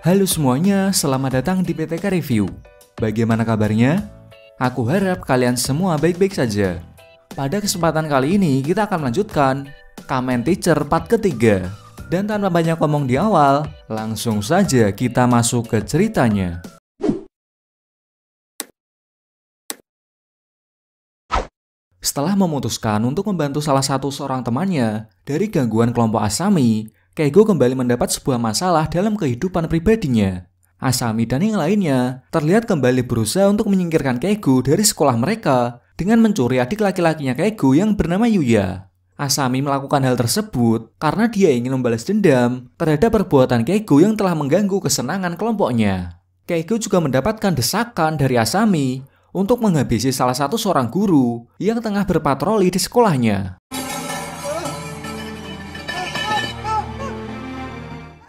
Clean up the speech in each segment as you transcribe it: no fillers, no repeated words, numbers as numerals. Halo semuanya, selamat datang di PTK Review. Bagaimana kabarnya? Aku harap kalian semua baik-baik saja. Pada kesempatan kali ini, kita akan melanjutkan Kamen Teacher part ketiga. Dan tanpa banyak ngomong di awal, langsung saja kita masuk ke ceritanya. Setelah memutuskan untuk membantu salah satu seorang temannya dari gangguan kelompok Asami, Keigo kembali mendapat sebuah masalah dalam kehidupan pribadinya. Asami dan yang lainnya terlihat kembali berusaha untuk menyingkirkan Keigo dari sekolah mereka dengan mencuri adik laki-lakinya Keigo yang bernama Yuya. Asami melakukan hal tersebut karena dia ingin membalas dendam terhadap perbuatan Keigo yang telah mengganggu kesenangan kelompoknya. Keigo juga mendapatkan desakan dari Asami untuk menghabisi salah satu seorang guru yang tengah berpatroli di sekolahnya.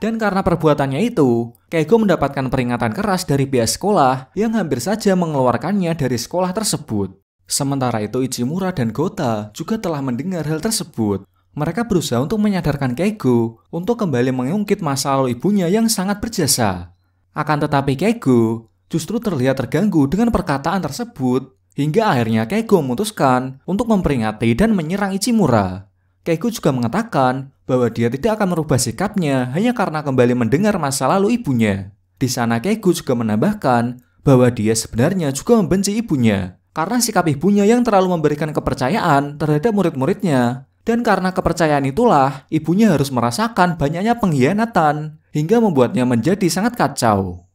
Dan karena perbuatannya itu, Keigo mendapatkan peringatan keras dari pihak sekolah yang hampir saja mengeluarkannya dari sekolah tersebut. Sementara itu Ichimura dan Gota juga telah mendengar hal tersebut. Mereka berusaha untuk menyadarkan Keigo untuk kembali mengungkit masa lalu ibunya yang sangat berjasa. Akan tetapi Keigo justru terlihat terganggu dengan perkataan tersebut, hingga akhirnya Keigo memutuskan untuk memperingati dan menyerang Ichimura. Keigo juga mengatakan bahwa dia tidak akan merubah sikapnya hanya karena kembali mendengar masa lalu ibunya. Di sana Keigo juga menambahkan bahwa dia sebenarnya juga membenci ibunya karena sikap ibunya yang terlalu memberikan kepercayaan terhadap murid-muridnya, dan karena kepercayaan itulah ibunya harus merasakan banyaknya pengkhianatan hingga membuatnya menjadi sangat kacau.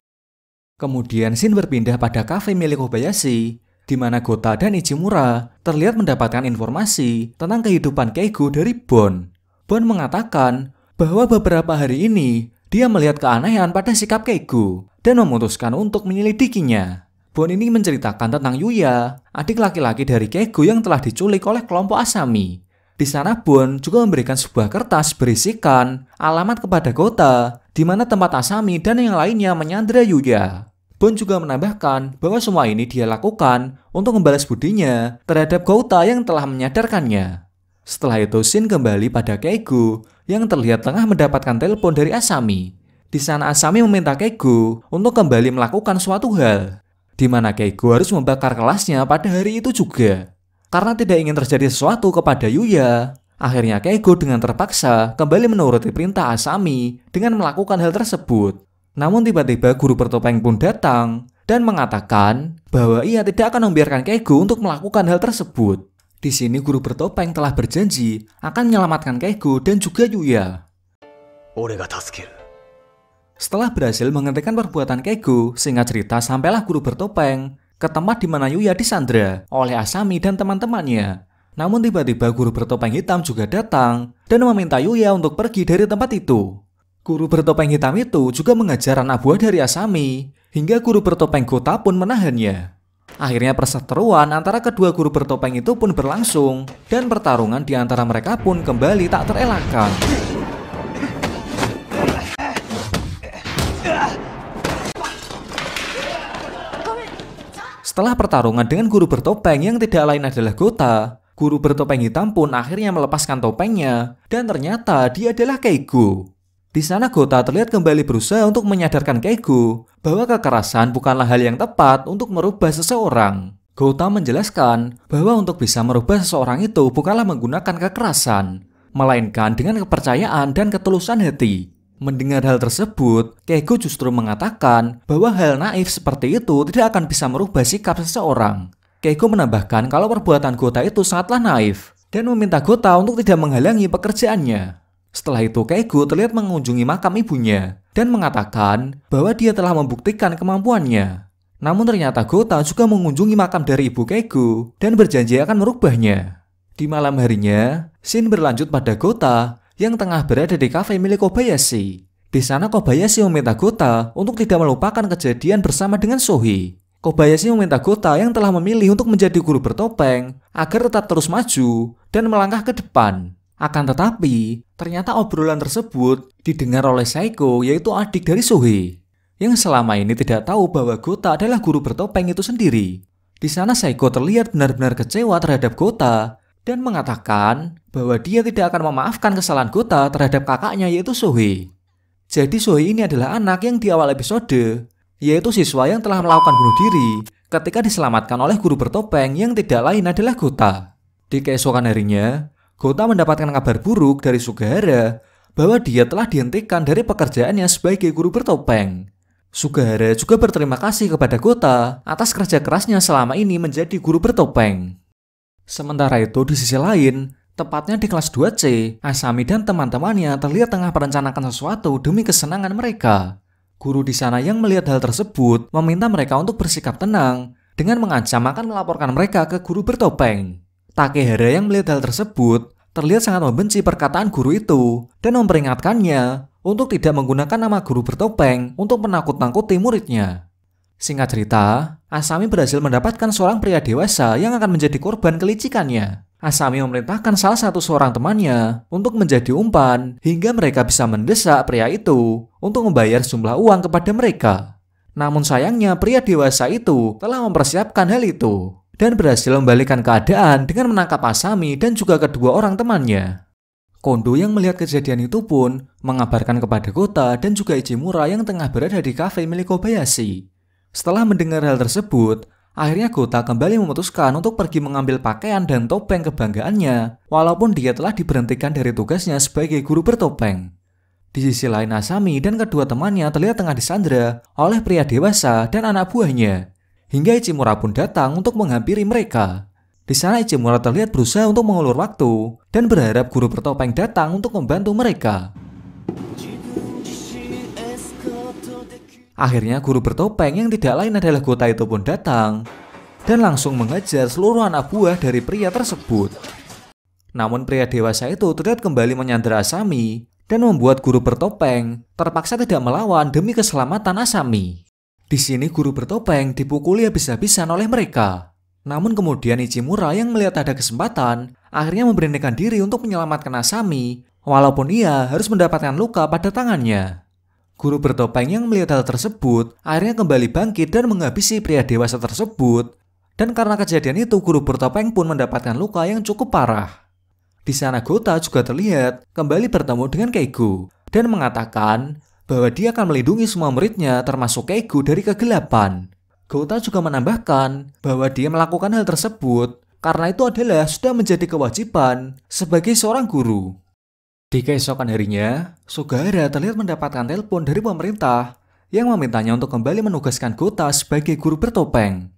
Kemudian Shin berpindah pada kafe milik Kobayashi, di mana Gota dan Ichimura terlihat mendapatkan informasi tentang kehidupan Keigo dari Bon. Bon mengatakan bahwa beberapa hari ini dia melihat keanehan pada sikap Keigo dan memutuskan untuk menyelidikinya. Bon ini menceritakan tentang Yuya, adik laki-laki dari Keigo yang telah diculik oleh kelompok Asami. Di sana Bon juga memberikan sebuah kertas berisikan alamat kepada Gota, di mana tempat Asami dan yang lainnya menyandera Yuya. Bon juga menambahkan bahwa semua ini dia lakukan untuk membalas budinya terhadap Gota yang telah menyadarkannya. Setelah itu Shin kembali pada Keigo yang terlihat tengah mendapatkan telepon dari Asami. Di sana Asami meminta Keigo untuk kembali melakukan suatu hal, di mana Keigo harus membakar kelasnya pada hari itu juga. Karena tidak ingin terjadi sesuatu kepada Yuya, akhirnya Keigo dengan terpaksa kembali menuruti perintah Asami dengan melakukan hal tersebut. Namun tiba-tiba guru bertopeng pun datang dan mengatakan bahwa ia tidak akan membiarkan Keigo untuk melakukan hal tersebut. Di sini guru bertopeng telah berjanji akan menyelamatkan Keigo dan juga Yuya. Setelah berhasil menghentikan perbuatan Keigo, singkat cerita sampailah guru bertopeng ke tempat di mana Yuya disandra oleh Asami dan teman-temannya. Namun tiba-tiba guru bertopeng hitam juga datang dan meminta Yuya untuk pergi dari tempat itu. Guru bertopeng hitam itu juga mengejar anak buah dari Asami, hingga guru bertopeng Gota pun menahannya. Akhirnya perseteruan antara kedua guru bertopeng itu pun berlangsung, dan pertarungan di antara mereka pun kembali tak terelakkan. Setelah pertarungan dengan guru bertopeng yang tidak lain adalah Gota, guru bertopeng hitam pun akhirnya melepaskan topengnya, dan ternyata dia adalah Keigo. Di sana Gota terlihat kembali berusaha untuk menyadarkan Keigo bahwa kekerasan bukanlah hal yang tepat untuk merubah seseorang. Gota menjelaskan bahwa untuk bisa merubah seseorang itu bukanlah menggunakan kekerasan, melainkan dengan kepercayaan dan ketulusan hati. Mendengar hal tersebut, Keigo justru mengatakan bahwa hal naif seperti itu tidak akan bisa merubah sikap seseorang. Keigo menambahkan kalau perbuatan Gota itu sangatlah naif dan meminta Gota untuk tidak menghalangi pekerjaannya. Setelah itu Keigo terlihat mengunjungi makam ibunya dan mengatakan bahwa dia telah membuktikan kemampuannya. Namun ternyata Gota juga mengunjungi makam dari ibu Keigo dan berjanji akan merubahnya. Di malam harinya, Shin berlanjut pada Gota yang tengah berada di kafe milik Kobayashi. Di sana Kobayashi meminta Gota untuk tidak melupakan kejadian bersama dengan Sohei. Kobayashi meminta Gota yang telah memilih untuk menjadi guru bertopeng agar tetap terus maju dan melangkah ke depan. Akan tetapi, ternyata obrolan tersebut didengar oleh Saiko, yaitu adik dari Sohei, yang selama ini tidak tahu bahwa Gota adalah guru bertopeng itu sendiri. Di sana Saiko terlihat benar-benar kecewa terhadap Gota dan mengatakan bahwa dia tidak akan memaafkan kesalahan Gota terhadap kakaknya yaitu Sohei. Jadi Sohei ini adalah anak yang di awal episode, yaitu siswa yang telah melakukan bunuh diri ketika diselamatkan oleh guru bertopeng yang tidak lain adalah Gota. Di keesokan harinya, Gota mendapatkan kabar buruk dari Sugahara bahwa dia telah dihentikan dari pekerjaannya sebagai guru bertopeng. Sugahara juga berterima kasih kepada Gota atas kerja kerasnya selama ini menjadi guru bertopeng. Sementara itu di sisi lain, tepatnya di kelas 2C, Asami dan teman-temannya terlihat tengah merencanakan sesuatu demi kesenangan mereka. Guru di sana yang melihat hal tersebut meminta mereka untuk bersikap tenang dengan mengancam akan melaporkan mereka ke guru bertopeng. Takehara yang melihat hal tersebut terlihat sangat membenci perkataan guru itu dan memperingatkannya untuk tidak menggunakan nama guru bertopeng untuk menakut-nakuti muridnya. Singkat cerita, Asami berhasil mendapatkan seorang pria dewasa yang akan menjadi korban kelicikannya. Asami memerintahkan salah satu seorang temannya untuk menjadi umpan hingga mereka bisa mendesak pria itu untuk membayar sejumlah uang kepada mereka. Namun sayangnya pria dewasa itu telah mempersiapkan hal itu dan berhasil membalikan keadaan dengan menangkap Asami dan juga kedua orang temannya. Kondo yang melihat kejadian itu pun mengabarkan kepada Gota dan juga Ichimura yang tengah berada di kafe milik Kobayashi. Setelah mendengar hal tersebut, akhirnya Gota kembali memutuskan untuk pergi mengambil pakaian dan topeng kebanggaannya, walaupun dia telah diberhentikan dari tugasnya sebagai guru bertopeng. Di sisi lain, Asami dan kedua temannya terlihat tengah disandra oleh pria dewasa dan anak buahnya, hingga Ichimura pun datang untuk menghampiri mereka. Di sana Ichimura terlihat berusaha untuk mengulur waktu dan berharap guru bertopeng datang untuk membantu mereka. Akhirnya guru bertopeng yang tidak lain adalah Gota itu pun datang dan langsung mengejar seluruh anak buah dari pria tersebut. Namun pria dewasa itu terlihat kembali menyandera Asami dan membuat guru bertopeng terpaksa tidak melawan demi keselamatan Asami. Di sini guru bertopeng dipukuli habis-habisan oleh mereka. Namun kemudian Ichimura yang melihat ada kesempatan akhirnya memberanikan diri untuk menyelamatkan Asami walaupun ia harus mendapatkan luka pada tangannya. Guru bertopeng yang melihat hal tersebut akhirnya kembali bangkit dan menghabisi pria dewasa tersebut dan karena kejadian itu guru bertopeng pun mendapatkan luka yang cukup parah. Di sana Gota juga terlihat kembali bertemu dengan Keigo dan mengatakan bahwa dia akan melindungi semua muridnya termasuk Keigo dari kegelapan. Gota juga menambahkan bahwa dia melakukan hal tersebut karena itu adalah sudah menjadi kewajiban sebagai seorang guru. Di keesokan harinya, Sugahara terlihat mendapatkan telepon dari pemerintah yang memintanya untuk kembali menugaskan Gota sebagai guru bertopeng.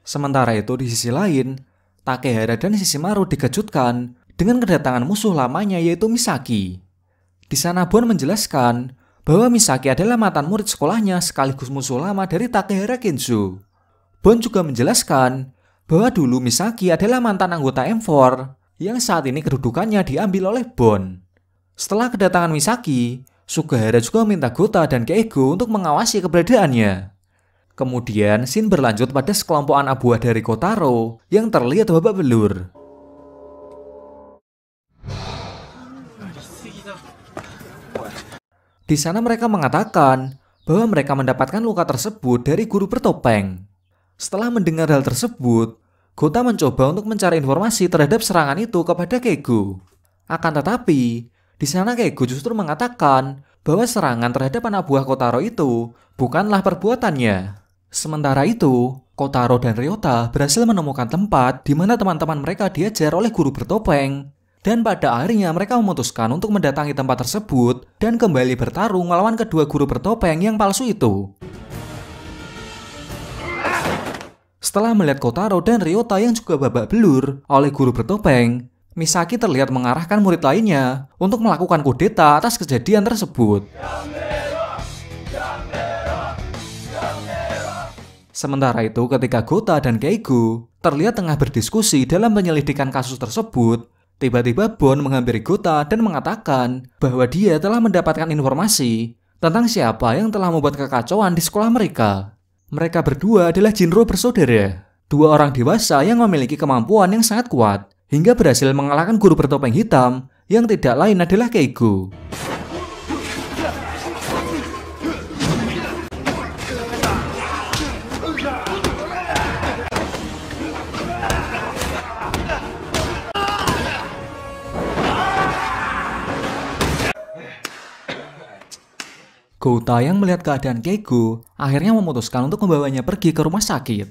Sementara itu di sisi lain, Takehara dan Shishimaru dikejutkan dengan kedatangan musuh lamanya yaitu Misaki. Di sana Bon menjelaskan bahwa Misaki adalah mantan murid sekolahnya sekaligus musuh lama dari Takehara Kenzo. Bon juga menjelaskan bahwa dulu Misaki adalah mantan anggota M4 yang saat ini kedudukannya diambil oleh Bon. Setelah kedatangan Misaki, Sugahara juga meminta Gota dan Keigo untuk mengawasi keberadaannya. Kemudian, scene berlanjut pada sekelompok anak buah dari Kotaro yang terlihat babak belur. Di sana mereka mengatakan bahwa mereka mendapatkan luka tersebut dari guru bertopeng. Setelah mendengar hal tersebut, Gota mencoba untuk mencari informasi terhadap serangan itu kepada Keigo. Akan tetapi, di sana Keigo justru mengatakan bahwa serangan terhadap anak buah Kotaro itu bukanlah perbuatannya. Sementara itu, Kotaro dan Ryota berhasil menemukan tempat di mana teman-teman mereka diajar oleh guru bertopeng. Dan pada akhirnya mereka memutuskan untuk mendatangi tempat tersebut dan kembali bertarung melawan kedua guru bertopeng yang palsu itu. Setelah melihat Kotaro dan Ryota yang juga babak belur oleh guru bertopeng, Misaki terlihat mengarahkan murid lainnya untuk melakukan kudeta atas kejadian tersebut. Sementara itu ketika Gota dan Keigo terlihat tengah berdiskusi dalam penyelidikan kasus tersebut, tiba-tiba Bon menghampiri Gota dan mengatakan bahwa dia telah mendapatkan informasi tentang siapa yang telah membuat kekacauan di sekolah mereka. Mereka berdua adalah Jinro bersaudara, dua orang dewasa yang memiliki kemampuan yang sangat kuat, hingga berhasil mengalahkan guru bertopeng hitam yang tidak lain adalah Keigo. Gota yang melihat keadaan Keigo akhirnya memutuskan untuk membawanya pergi ke rumah sakit.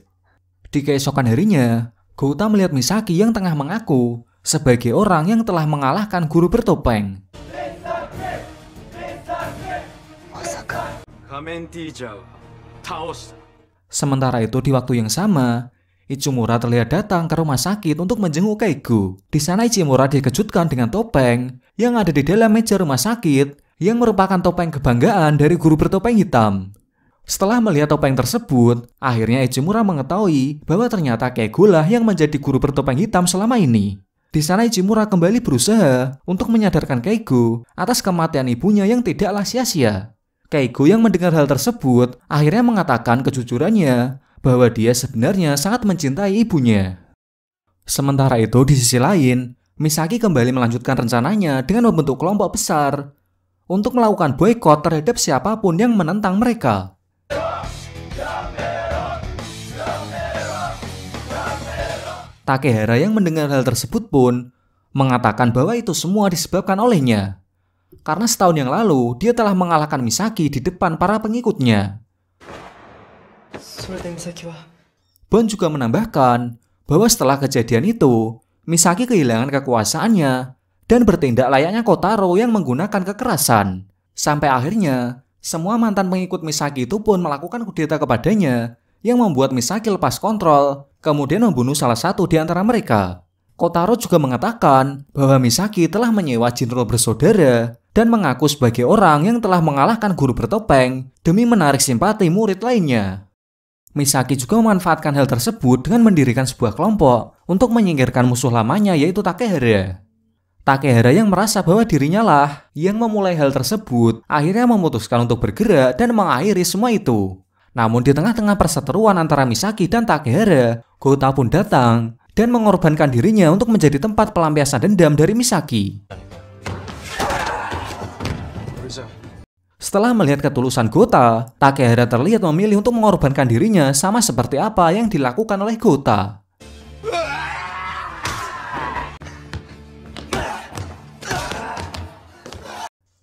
Di keesokan harinya, Gota melihat Misaki yang tengah mengaku sebagai orang yang telah mengalahkan guru bertopeng. Sementara itu di waktu yang sama, Ichimura terlihat datang ke rumah sakit untuk menjenguk Keigo. Di sana Ichimura dikejutkan dengan topeng yang ada di dalam meja rumah sakit, yang merupakan topeng kebanggaan dari guru bertopeng hitam. Setelah melihat topeng tersebut, akhirnya Ichimura mengetahui bahwa ternyata Keigo lah yang menjadi guru bertopeng hitam selama ini. Di sana Ichimura kembali berusaha untuk menyadarkan Keigo atas kematian ibunya yang tidaklah sia-sia. Keigo yang mendengar hal tersebut akhirnya mengatakan kejujurannya bahwa dia sebenarnya sangat mencintai ibunya. Sementara itu di sisi lain, Misaki kembali melanjutkan rencananya dengan membentuk kelompok besar untuk melakukan boikot terhadap siapapun yang menentang mereka. Takehara yang mendengar hal tersebut pun mengatakan bahwa itu semua disebabkan olehnya, karena setahun yang lalu dia telah mengalahkan Misaki di depan para pengikutnya. Bon juga menambahkan bahwa setelah kejadian itu, Misaki kehilangan kekuasaannya dan bertindak layaknya Kotaro yang menggunakan kekerasan. Sampai akhirnya, semua mantan pengikut Misaki itu pun melakukan kudeta kepadanya yang membuat Misaki lepas kontrol, kemudian membunuh salah satu di antara mereka. Kotaro juga mengatakan bahwa Misaki telah menyewa Jinro bersaudara dan mengaku sebagai orang yang telah mengalahkan guru bertopeng demi menarik simpati murid lainnya. Misaki juga memanfaatkan hal tersebut dengan mendirikan sebuah kelompok untuk menyingkirkan musuh lamanya, yaitu Takehara. Takehara yang merasa bahwa dirinya lah yang memulai hal tersebut akhirnya memutuskan untuk bergerak dan mengakhiri semua itu. Namun di tengah-tengah perseteruan antara Misaki dan Takehara, Gota pun datang dan mengorbankan dirinya untuk menjadi tempat pelampiasan dendam dari Misaki. Setelah melihat ketulusan Gota, Takehara terlihat memilih untuk mengorbankan dirinya sama seperti apa yang dilakukan oleh Gota.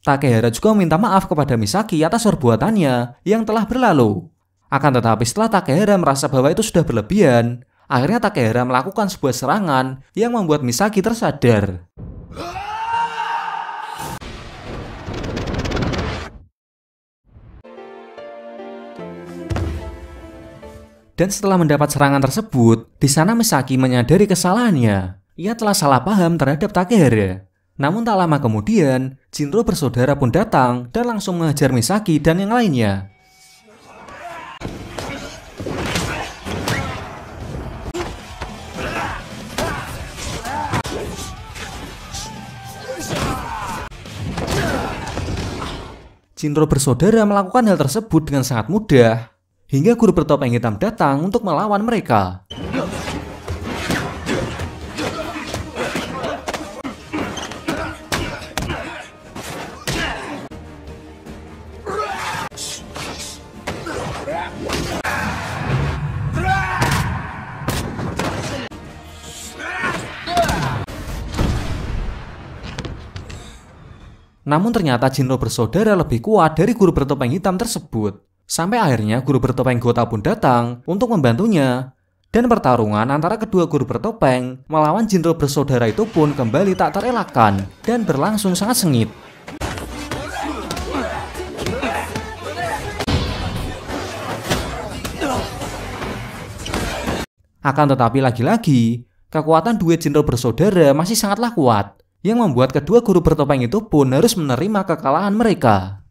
Takehara juga meminta maaf kepada Misaki atas perbuatannya yang telah berlalu. Akan tetapi setelah Takehara merasa bahwa itu sudah berlebihan, akhirnya Takehara melakukan sebuah serangan yang membuat Misaki tersadar. Dan setelah mendapat serangan tersebut, di sana Misaki menyadari kesalahannya. Ia telah salah paham terhadap Takehara. Namun tak lama kemudian, Jinro bersaudara pun datang dan langsung mengejar Misaki dan yang lainnya. Jinro bersaudara melakukan hal tersebut dengan sangat mudah, hingga guru bertopeng hitam datang untuk melawan mereka. Namun ternyata Jinro bersaudara lebih kuat dari guru bertopeng hitam tersebut. Sampai akhirnya guru bertopeng Gota pun datang untuk membantunya. Dan pertarungan antara kedua guru bertopeng melawan Jinro bersaudara itu pun kembali tak terelakkan dan berlangsung sangat sengit. Akan tetapi lagi-lagi, kekuatan duet Jinro bersaudara masih sangatlah kuat, yang membuat kedua guru bertopeng itu pun harus menerima kekalahan mereka.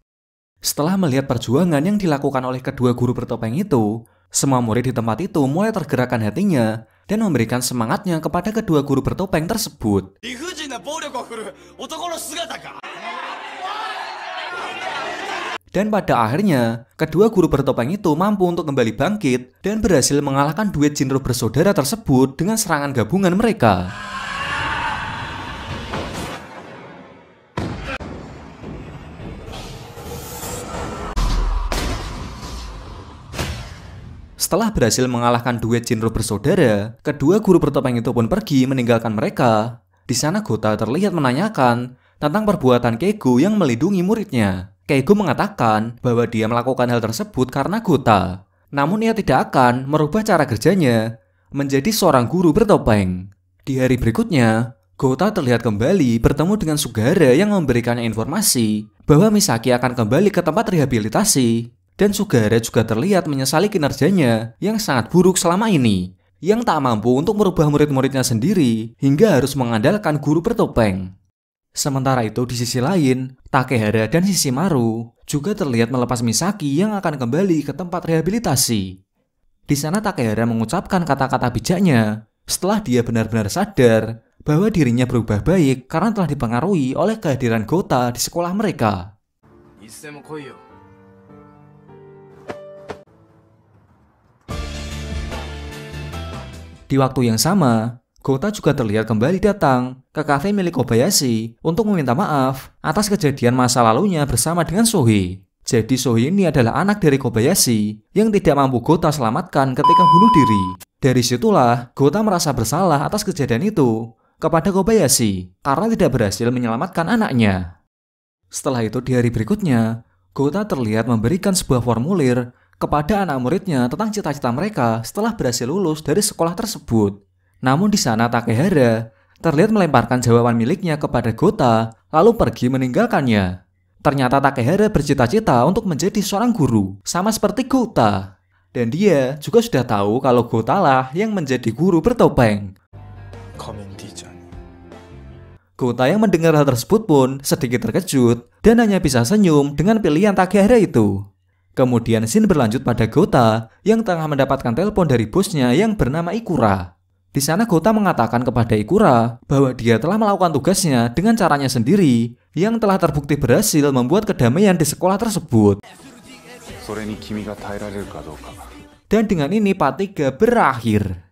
Setelah melihat perjuangan yang dilakukan oleh kedua guru bertopeng itu, semua murid di tempat itu mulai tergerakkan hatinya dan memberikan semangatnya kepada kedua guru bertopeng tersebut. Dan pada akhirnya, kedua guru bertopeng itu mampu untuk kembali bangkit dan berhasil mengalahkan duet Jinro bersaudara tersebut dengan serangan gabungan mereka. Setelah berhasil mengalahkan duet Jinro bersaudara, kedua guru bertopeng itu pun pergi meninggalkan mereka. Di sana Gota terlihat menanyakan tentang perbuatan Keigo yang melindungi muridnya. Keigo mengatakan bahwa dia melakukan hal tersebut karena Gota. Namun ia tidak akan merubah cara kerjanya menjadi seorang guru bertopeng. Di hari berikutnya, Gota terlihat kembali bertemu dengan Sugahara yang memberikannya informasi bahwa Misaki akan kembali ke tempat rehabilitasi. Dan Sugahara juga terlihat menyesali kinerjanya yang sangat buruk selama ini, yang tak mampu untuk merubah murid-muridnya sendiri hingga harus mengandalkan guru bertopeng. Sementara itu di sisi lain, Takehara dan Shishimaru juga terlihat melepas Misaki yang akan kembali ke tempat rehabilitasi. Di sana Takehara mengucapkan kata-kata bijaknya setelah dia benar-benar sadar bahwa dirinya berubah baik karena telah dipengaruhi oleh kehadiran Gota di sekolah mereka. Di waktu yang sama, Gota juga terlihat kembali datang ke kafe milik Kobayashi untuk meminta maaf atas kejadian masa lalunya bersama dengan Sohei. Jadi Sohei ini adalah anak dari Kobayashi yang tidak mampu Gota selamatkan ketika bunuh diri. Dari situlah Gota merasa bersalah atas kejadian itu kepada Kobayashi karena tidak berhasil menyelamatkan anaknya. Setelah itu di hari berikutnya, Gota terlihat memberikan sebuah formulir kepada anak muridnya tentang cita-cita mereka setelah berhasil lulus dari sekolah tersebut. Namun di sana Takehara terlihat melemparkan jawaban miliknya kepada Gota lalu pergi meninggalkannya. Ternyata Takehara bercita-cita untuk menjadi seorang guru sama seperti Gota. Dan dia juga sudah tahu kalau Gota lah yang menjadi guru bertopeng. Gota yang mendengar hal tersebut pun sedikit terkejut dan hanya bisa senyum dengan pilihan Takehara itu. Kemudian scene berlanjut pada Gota yang tengah mendapatkan telepon dari bosnya yang bernama Ikura. Di sana Gota mengatakan kepada Ikura bahwa dia telah melakukan tugasnya dengan caranya sendiri yang telah terbukti berhasil membuat kedamaian di sekolah tersebut. Dan dengan ini part 3 berakhir.